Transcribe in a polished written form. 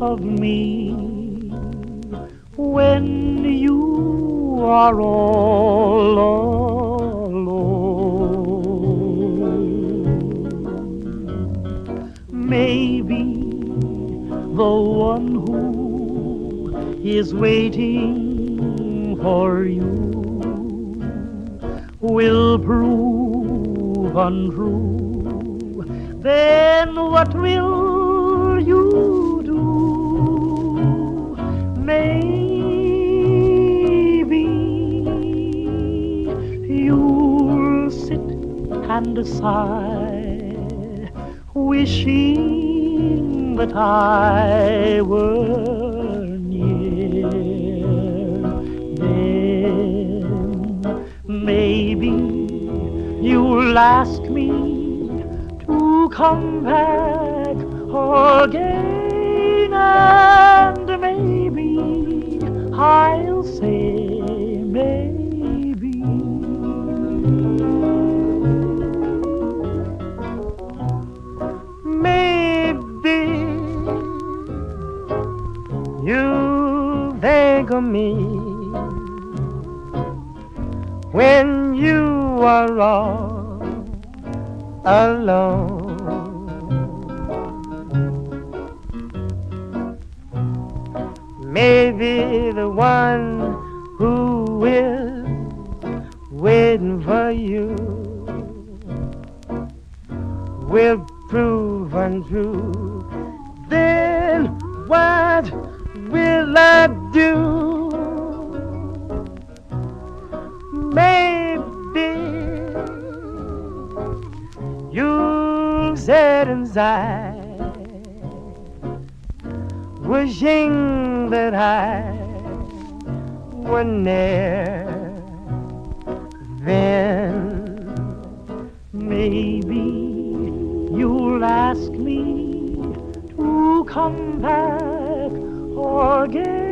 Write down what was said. of me when you are all alone. Maybe the one who is waiting for you will prove untrue. Then what will you do? Maybe you'll sit and sigh, wishing that I were near. Then maybe you'll ask me to come back again, and maybe I'll say maybe. Maybe you beg of me when you are all alone. Maybe the one who is waiting for you will prove untrue. Then what will I do? You'll sit inside, wishing that I were near. Then maybe you'll ask me to come back again.